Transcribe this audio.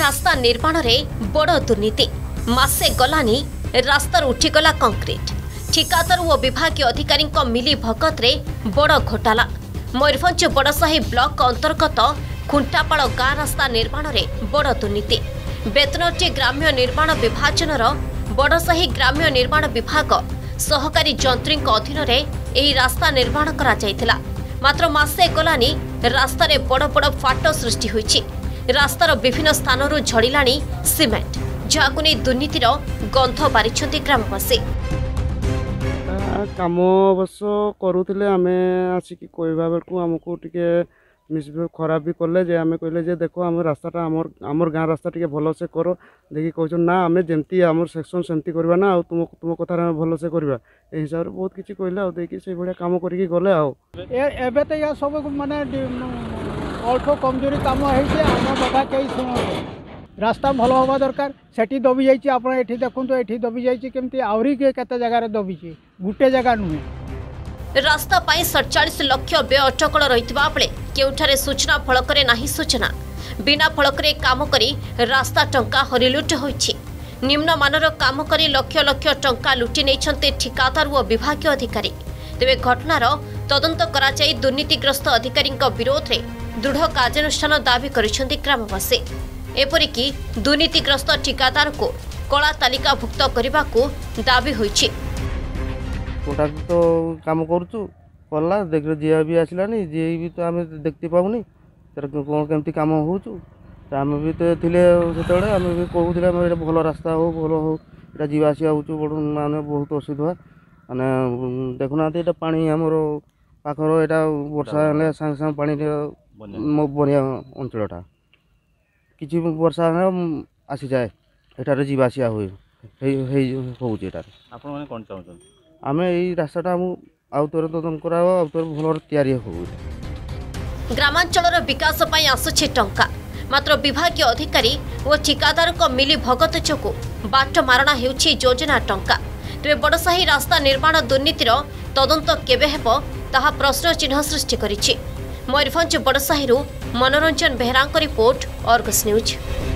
रास्ता निर्माण रे बड़ दुर्नीति मासे गलानी रास्तार उठीगला कंक्रीट ठिकादार और विभागीय अधिकारी मिली भगत रे बड़ घोटाला। मयूरभंज बड़साही ब्लॉक अंतर्गत खुंटापाड़ गाँ रास्ता निर्माण रे बड़ दुर्नीति। बेतनटी ग्राम्य निर्माण विभाजनर बड़साही ग्राम्य निर्माण विभाग सहकारी जंत्री अधीन में रास्ता निर्माण करा जायथिला, मात्र मासे गलानी रास्तार बड़ बड़ फाट सृष्टि होईछि। रास्तार विभिन्न स्थानरू झड़िलाणी सीमेंट, जहाकु नेई दुर्नीतिर गंध बारिछन्ति ग्रामवासी। काम अवश्य करूथिले आमे आसिकि कोइबा बेरकु हमकु टिके मिसबे खराब भी करले जे आमे कहले जे देखो आम रास्ताटा आमर गाँ रास्ता टिके भलसे करो देखि कहछो ना आमे जेंती आमर सेक्शन सेंती करबा ना आ तुम तुम कथार आमे भलसे करबा ए हिसाब रे बहुत किछि कहले आ देखि से बढिया काम करिकि गले आ एबे त या सब माने अल्प कमजोरी कम होती आम कथा कई शुणु रास्ता भल हवा दरकार सेठी दबी जाइए आप देखु ये दबी जाइए केमती आहरी केते जगार दबी गोटे जगह नुहे। रास्ता 47 लाख व्यय अटकल रही के सूचना फलक ना सूचना बिना फलक काम करी रास्ता टंका हरिलुट होइछि। निम्नमानर काम करी लक्ष लक्ष टंका लुटि नेइछन्ते ठिकादार और विभागीय अधिकारी। तेबे घटनार तदंत करा जाय दुर्नीतिग्रस्त अधिकारी विरोध में दृढ़ कार्यानुष्ठान दाबी करिसन्ते ग्रामवासी। एपरिकी दुर्नीतिग्रस्त ठिकादार को कला तालिकाभुक्त करने को दावी होइछि। तो काम करला देख जिया भी आसलानी जी भी तो आम देखते पाऊनी कौन केमती काम होचु आम भी तो थिले सेतळे आम भी कहूथिले भल रास्ता हो भल हो एटा जीवा आसिया होचु बड़ माने बहुत असुविधा माने देखुना एटा पानी हमर पाखर एटा वर्षा हेले सांग सांग पानी बनिया अंचलटा किसी वर्षा आसी जाए एटार जीवा आसिया होटार आम यही रास्ता आउतर तदन कर भल या ग्रामांचल विकास आसुचे टंका, मात्र विभागीय अधिकारी और ठिकादार मिली भगत जो बाट मारणा योजना टंका। तेरे बड़साही रास्ता निर्माण दुर्नीतिर तदंत केबे हेबो ताहा प्रश्न चिन्ह सृष्टि करिछि। मयूरभंज बड़साही मनोरंजन बेहरा रिपोर्ट, आर्गस न्यूज।